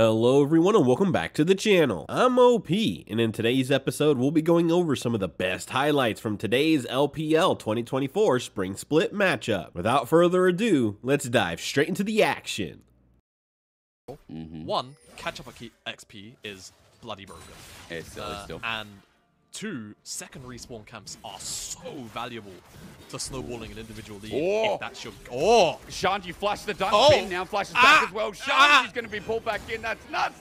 Hello everyone and welcome back to the channel. I'm OP and in today's episode we'll be going over some of the best highlights from today's LPL 2024 Spring Split matchup. Without further ado, let's dive straight into the action. One, catch-up XP is bloody broken. It's silly still. And two, secondary spawn camps are so valuable to snowballing an individual league. Oh. If that's your... Oh! Shanji flashed the dunk. Oh. Bin now flashes back as well. Shanji's going to be pulled back in. That's nuts!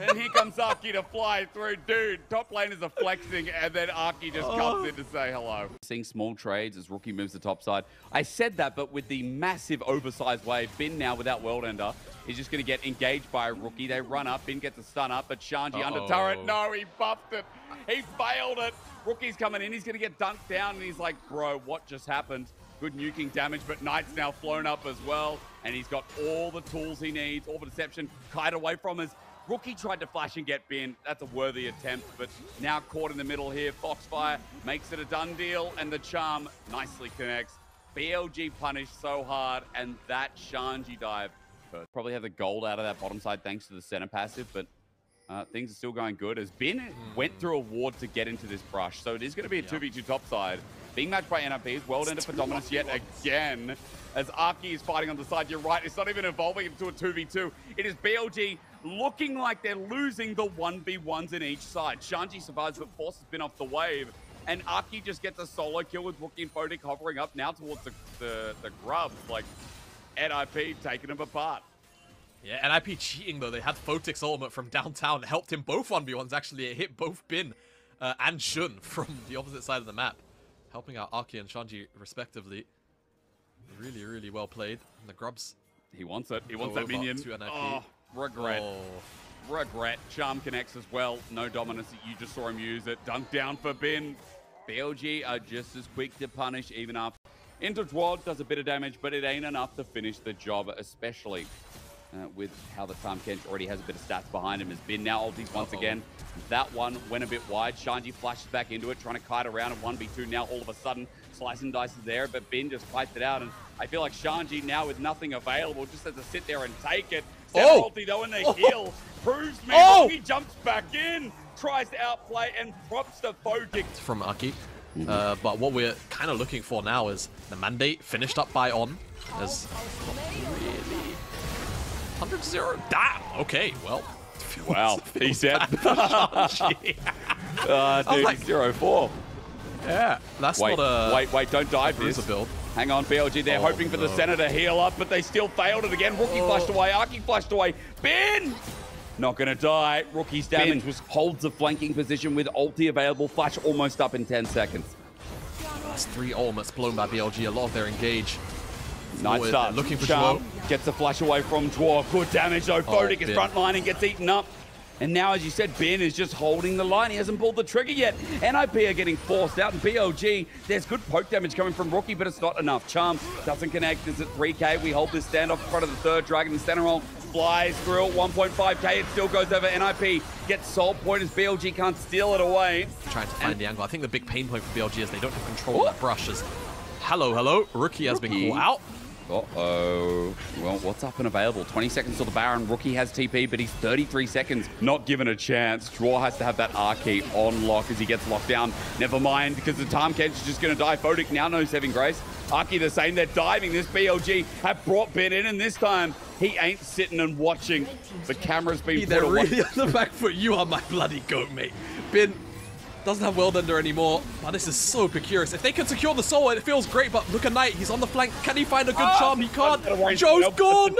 And here comes Aki to fly through. Dude, top laners are flexing, and then Aki just comes in to say hello. Seeing small trades as Rookie moves the top side. I said that, but with the massive oversized wave, Bin now without World Ender is just going to get engaged by Rookie. They run up, Bin gets a stun up, but Shanji under turret. No, he buffed it. He failed it. Rookie's coming in. He's going to get dunked down, and he's like, bro, what just happened? Good nuking damage, but Knight's now flown up as well, and he's got all the tools he needs. All the deception, kite away from us. Rookie tried to flash and get Bin. That's a worthy attempt, but now caught in the middle here. Foxfire makes it a done deal, and the charm nicely connects. BLG punished so hard, and that Shanji dive. Probably have the gold out of that bottom side thanks to the center passive, but things are still going good. As Bin went through a ward to get into this brush, so it is going to be a 2v2 top side. Being matched by NIP, World Ender for dominance yet again. As Aki is fighting on the side, you're right, it's not even evolving into a 2v2. It is BLG looking like they're losing the 1v1s in each side. Shanji survives, but forces Bin off the wave. And Aki just gets a solo kill with Rookie and Photic hovering up now towards the grubs. Like, NIP taking them apart. Yeah, NIP cheating though. They had Photic's ultimate from downtown. It helped him both 1v1s actually. It hit both Bin and Shun from the opposite side of the map, helping out Aki and Shanji respectively. Really, really well played. And the grubs. He wants it. He wants that minion. Oh, regret. Oh. Regret. Charm connects as well. No dominance. You just saw him use it. Dunk down for Bin. BLG are just as quick to punish even after. Into Dwarf does a bit of damage, but it ain't enough to finish the job, especially with how the Time Kench already has a bit of stats behind him. As Bin now ulties once again. That one went a bit wide. Shanji flashes back into it, trying to kite around in 1v2. Now all of a sudden, slice and dice is there, but Bin just kites it out. And I feel like Shanji now with nothing available just has to sit there and take it. Ulti though, and they heal. Proves me. He jumps back in, tries to outplay, and props the Photic from Aki. But what we're kind of looking for now is the mandate finished up by On. As really 100-0. Damn. Okay. Well. Wow. Peace out. Dude, like, 0-4. Yeah. That's wait, not a. Wait, wait! Don't dive this. Build. Hang on, BLG. They're hoping for the center to heal up, but they still failed it again. Rookie flashed away. Aki flashed away. Bin. Not gonna die. Rookie's damage holds the flanking position with ulti available. Flash almost up in 10 seconds. That's three ultimates blown by BLG. A lot of their engage. Nice start. Looking for Charm. Gets the flash away from Dwarf. Good damage though. Photic is frontline and gets eaten up. And now, as you said, Bin is just holding the line. He hasn't pulled the trigger yet. NIP are getting forced out. And BLG, there's good poke damage coming from Rookie, but it's not enough. Charm doesn't connect. It's at 3K. We hold this standoff in front of the third dragon. The center roll flies through at 1.5K. It still goes over. NIP gets soul point as BLG can't steal it away. Trying to find the angle. I think the big pain point for BLG is they don't have control of that brush. As hello, Rookie has been caught out. Uh-oh. Well, what's up and available? 20 seconds till the Baron. Rookie has TP, but he's 33 seconds. Not given a chance. Draw has to have that R key on lock as he gets locked down. Never mind, because the Time Kench is just going to die. Photic now knows Saving Grace. Aki the same. They're diving. This BLG have brought Ben in, and this time he ain't sitting and watching. The camera's been put away. Really on the back foot. You are my bloody goat, mate. Ben doesn't have World Ender anymore. Wow, this is so precarious. If they can secure the soul, it feels great, but look at Knight. He's on the flank. Can he find a good charm? He can't. Joe's gone.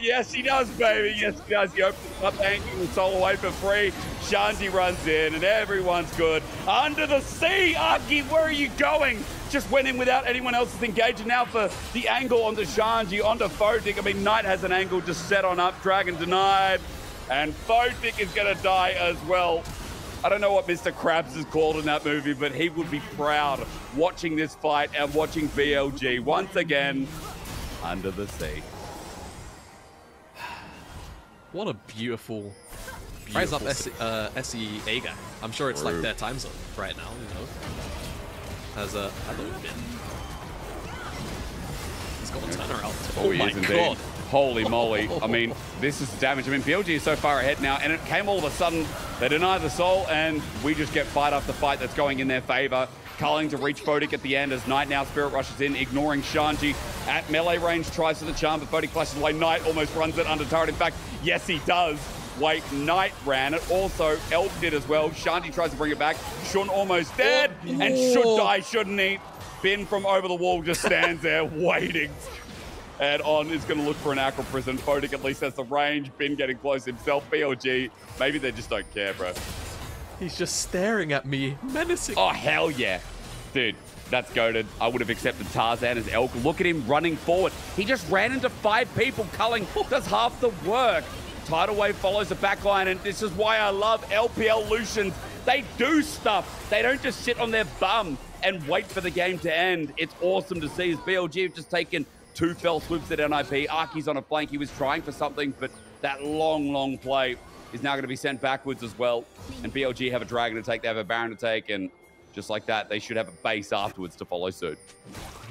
Yes, he does, baby. Yes, he does. He opens up, angling the soul away for free. Shanji runs in, and everyone's good. Under the sea, Aki, where are you going? Just went in without anyone else's engaging. Now for the angle onto Shanji, onto Photic. I mean, Knight has an angle just set on up. Dragon denied, and Photic is going to die as well. I don't know what Mr. Krabs is called in that movie, but he would be proud watching this fight and watching BLG once again under the sea. What a beautiful, rise up SEA guy. I'm sure it's like their time zone right now, you know. As a He's got a turnaround. Oh my god. Holy moly. I mean, This is the damage. I mean, BLG is so far ahead now, and it came all of a sudden. They deny the soul, and we just get fight after fight that's going in their favor. Culling to reach Photic at the end as Knight now Spirit rushes in, ignoring Shanji. At melee range, tries for the charm, but Photic flashes away. Knight almost runs it under turret. In fact, yes, he does. Wait, Knight ran it. Also, Elk did as well. Shanji tries to bring it back. Shun almost dead, and should die, shouldn't he? Bin from over the wall just stands there waiting. And On is going to look for an Aqua Prison. Photic at least has the range. Bin getting close himself. BLG, maybe they just don't care, bro. He's just staring at me, menacing. Oh, hell yeah. Dude, that's goated. I would have accepted Tarzan as Elk. Look at him running forward. He just ran into 5 people. Culling does half the work. Tidal Wave follows the backline, and this is why I love LPL Lucians. They do stuff. They don't just sit on their bum and wait for the game to end. It's awesome to see. As BLG have just taken 2 fell swoops at NIP. Aki's on a flank. He was trying for something, but that long, long play is now going to be sent backwards as well. And BLG have a Dragon to take. They have a Baron to take. And just like that, they should have a base afterwards to follow suit.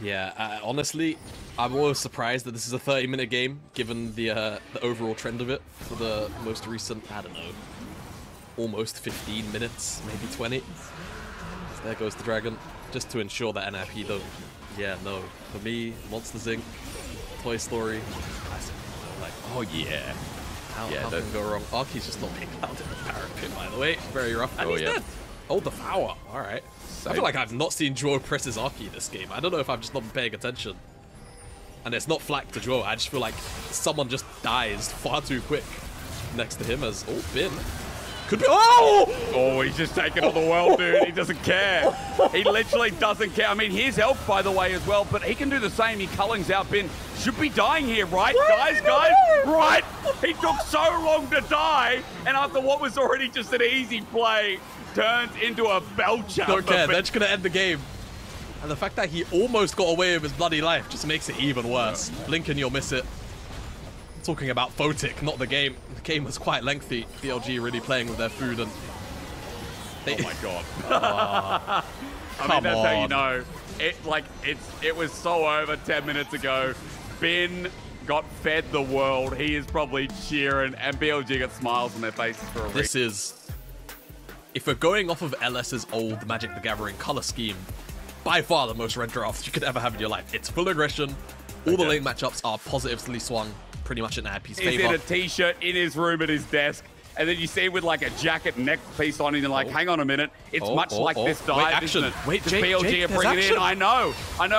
Yeah, honestly, I'm always surprised that this is a 30-minute game, given the overall trend of it for the most recent, I don't know, almost 15 minutes, maybe 20. So there goes the Dragon, just to ensure that NIP don't. Yeah, no. For me, Monsters Inc., Toy Story, classic. Like, oh yeah. How don't go wrong. Aki's just not being clouded in the Baron pit, by the way. Very rough. And he's dead. Oh, the power. All right. Same. I feel like I've not seen Joe presses Aki this game. I don't know if I've just not been paying attention. And it's not flack to Joe. I just feel like someone just dies far too quick next to him as, oh, Bin. Could be, oh! Oh, he's just taking on the world, dude. He doesn't care. He literally doesn't care. I mean, here's Elk, by the way, as well, but he can do the same. He cullings out Bin. Should be dying here, right? Guys, right? He took so long to die, and after what was already just an easy play, turns into a belcher. Don't care, they're just gonna end the game. And the fact that he almost got away with his bloody life just makes it even worse. Blink and you'll miss it. Talking about Photic, not the game. The game was quite lengthy. BLG really playing with their food and... They... Oh my god. I mean, that's how you know. It was so over 10 minutes ago. Bin got fed the world. He is probably cheering, and BLG got smiles on their faces for a week. This is... If we're going off of LS's old Magic the Gathering color scheme, by far the most red drafts you could ever have in your life. It's full aggression. All the lane matchups are positively swung. Pretty much an ad piece favor. He's in a t-shirt in his room at his desk, and then you see him with like a jacket neck piece on, and you're like, hang on a minute, it's much like this dive. Wait, action. Isn't it? Wait, Jake, BLG are bringing it in. I know,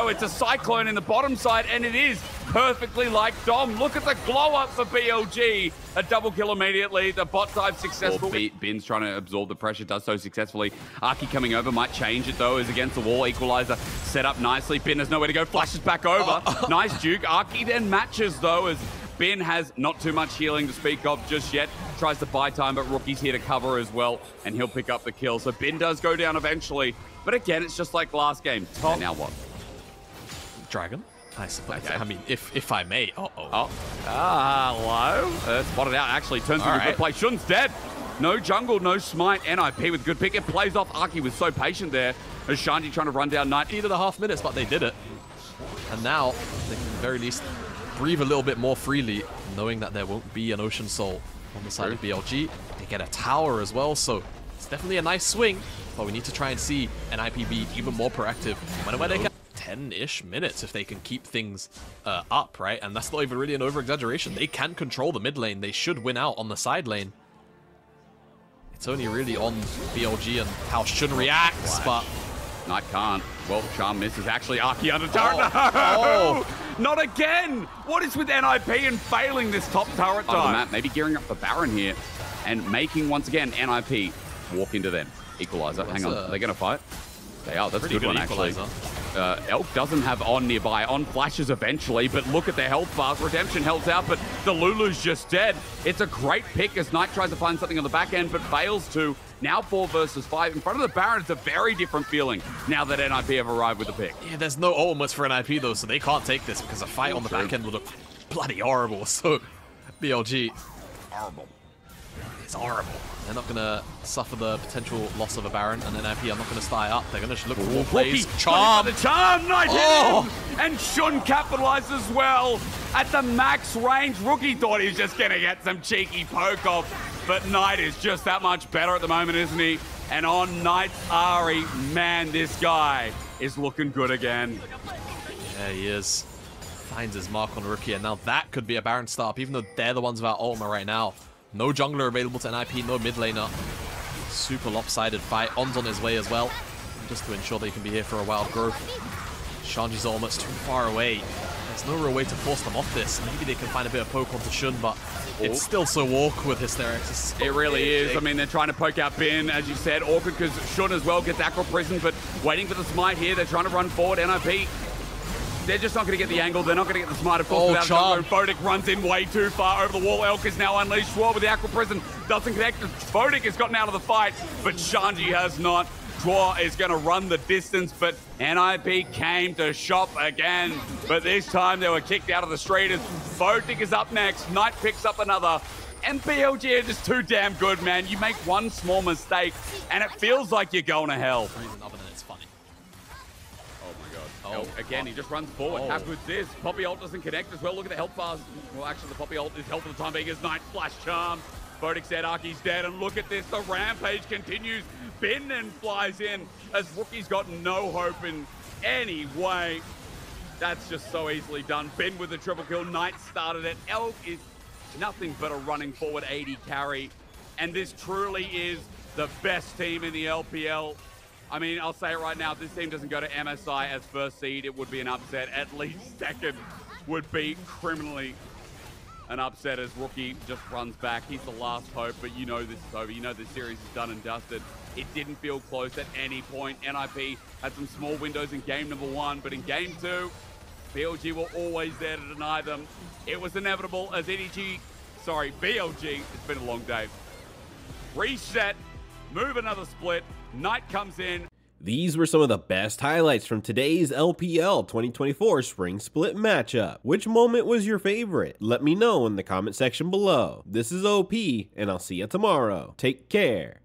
it's a cyclone in the bottom side, and it is perfectly like Dom. Look at the glow up for BLG. A double kill immediately. The bot dive successful. Bin's trying to absorb the pressure, does so successfully. Aki coming over might change it though, is against the wall. Equalizer set up nicely. Bin has nowhere to go, flashes back over. Nice juke. Aki then matches though, as Bin has not too much healing to speak of just yet. Tries to buy time, but Rookie's here to cover as well, and he'll pick up the kill. So Bin does go down eventually, but again, it's just like last game. Top. And now what? Dragon? I suppose. Okay. I mean, if I may. Hello? Spotted out, actually. Turns into a good play. Shun's dead. No jungle, no smite. NIP with good pick. It plays off. Aki was so patient there. As Shanji trying to run down Knight. 8.5 minutes, but they did it. And now, they can at the very least breathe a little bit more freely, knowing that there won't be an Ocean Soul on the side of BLG. They get a tower as well, so it's definitely a nice swing, but we need to try and see NIP be even more proactive. Whenever they can, 10-ish minutes if they can keep things up, right? And that's not even really an over-exaggeration. They can control the mid lane. They should win out on the side lane. It's only really on BLG and how Shun reacts, but... Knight can't. Well, Charm misses. Actually, Aki under turret. No! Not again! What is with NIP and failing this top turret time? Maybe gearing up for Baron here and making, once again, NIP walk into them. Equalizer. Hang on. Are they going to fight? They are. That's a good one, actually. Elk doesn't have On nearby. On flashes eventually, but look at their health bars. Redemption helps out, but the Lulu's just dead. It's a great pick as Knight tries to find something on the back end, but fails to. Now 4 versus 5. In front of the Baron, it's a very different feeling now that NIP have arrived with the pick. Yeah, there's no ultimates for NIP, though, so they can't take this because a fight on the back end would look bloody horrible. So, BLG, horrible. It's horrible. They're not going to suffer the potential loss of a Baron, and then NIP are not going to stay up. They're going to just look for more plays. Charm! The charm! Knight hit him! And Shun capitalized as well at the max range. Rookie thought he was just going to get some cheeky poke off, but Knight is just that much better at the moment, isn't he? And on Knight's Ahri, man, this guy is looking good again. Yeah, he is. Finds his mark on Rookie, and now that could be a Baron start-up, even though they're the ones without Ultima right now. No jungler available to NIP, no mid laner. Super lopsided fight. On's on his way as well, just to ensure that he can be here for a wild growth. Shanji's Ultimate's too far away. There's no real way to force them off this. Maybe they can find a bit of poke onto Shun, but it's still so awkward, Hysterics. It really is. I mean, they're trying to poke out Bin, as you said. Awkward because Shun as well gets Aqua Prison, but waiting for the smite here. They're trying to run forward. NIP, they're just not going to get the angle. They're not going to get the smite, of course, without Jumbo. Photic runs in way too far over the wall. Elk is now unleashed. Schwab with the Aqua Prison doesn't connect. Photic has gotten out of the fight, but Shanji has not. Dwa is going to run the distance, but NIP came to shop again. But this time they were kicked out of the street as Photic is up next. Knight picks up another. And BLG are just too damn good, man. You make one small mistake, and it feels like you're going to hell. Oh, again, he just runs forward. How good's this? Poppy ult doesn't connect as well. Look at the health bars. Well, actually, the Poppy ult is helpful for the time being as Knight flash charm. Photic said Aki's dead, and look at this. The rampage continues. Bin and flies in as Rookie's got no hope in any way. That's just so easily done. Bin with the triple kill. Knight started it. Elk is nothing but a running forward 80 carry. And this truly is the best team in the LPL. I mean, I'll say it right now, if this team doesn't go to MSI as first seed, it would be an upset. At least second would be criminally an upset as Rookie just runs back. He's the last hope, but you know this is over. You know the series is done and dusted. It didn't feel close at any point. NIP had some small windows in game number one, but in game two, BLG were always there to deny them. It was inevitable as BLG, it's been a long day, reset, move another split, Knight comes in. These were some of the best highlights from today's LPL 2024 Spring Split matchup. Which moment was your favorite? Let me know in the comment section below. This is OP, and I'll see you tomorrow. Take care.